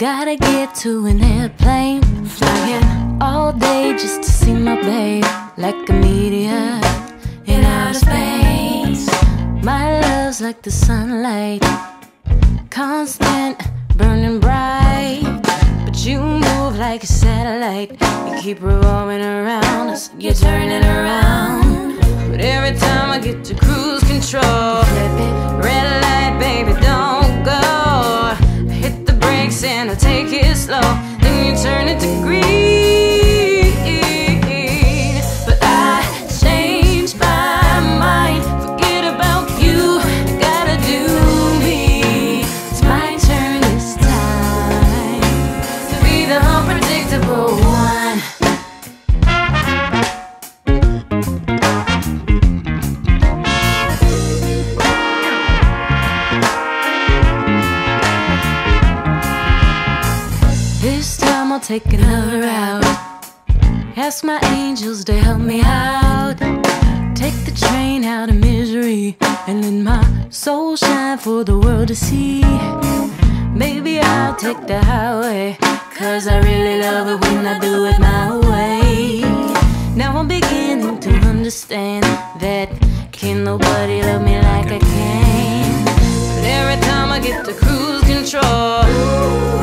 Gotta get to an airplane, flying all day just to see my babe, like a meteor in outer space. My love's like the sunlight, constant, burning bright. But you move like a satellite, you keep revolving around us, you're turning around. But every time I get to cruise control, red light, baby, don't go. I hit the brakes and I take it slow, then you turn it to green. This time I'll take another route, ask my angels to help me out. Take the train out of misery and let my soul shine for the world to see. Maybe I'll take the highway, cause I really love it when I do it my way. Now I'm beginning to understand that can nobody love me like I can. But every time I get to cruise control,